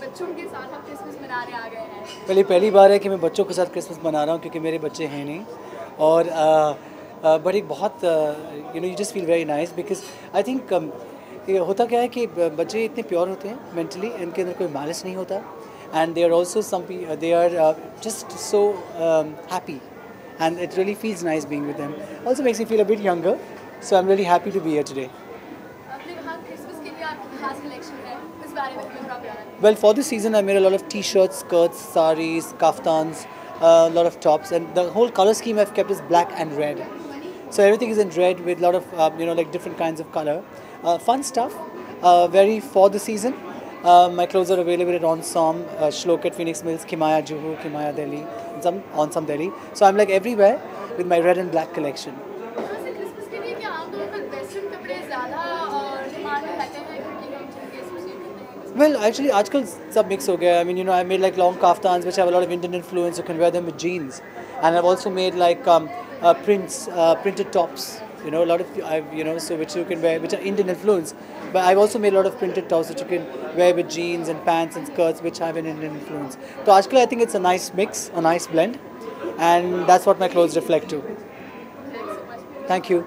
बच्चों के साथ हम क्रिसमस मनाने आ गए हैं। पहली बार है कि मैं बच्चों के साथ क्रिसमस मना रहा हूँ क्योंकि मेरे बच्चे हैं नहीं। और बट एक बहुत you just feel very nice because I think होता क्या है कि बच्चे इतने प्योर होते हैं मेंटली, इनके अंदर कोई मालिश नहीं होता and they are also they are just so happy and it really feels nice being with them. Also makes me feel a bit younger, so I'm really happy to be here today. Well, for this season I made a lot of t-shirts, skirts, saris, kaftans, a lot of tops, and the whole color scheme I've kept is black and red. So everything is in red with a lot of like different kinds of color. Fun stuff, very for the season. My clothes are available at Onsom, Shlok at Phoenix Mills, Kimaya Juhu, Kimaya Delhi, and some Onsom Delhi. So I'm like everywhere with my red and black collection. Well, actually, आजकल सब mix हो गया. I mean, I made like long kaftans which have a lot of Indian influence. You can wear them with jeans, and I've also made like prints, printed tops. A lot of so which you can wear, which are Indian influence. But I've also made a lot of printed tops which you can wear with jeans and pants and skirts which have an Indian influence. So actually, I think it's a nice mix, a nice blend, and that's what my clothes reflect too. Thanks so much. Thank you.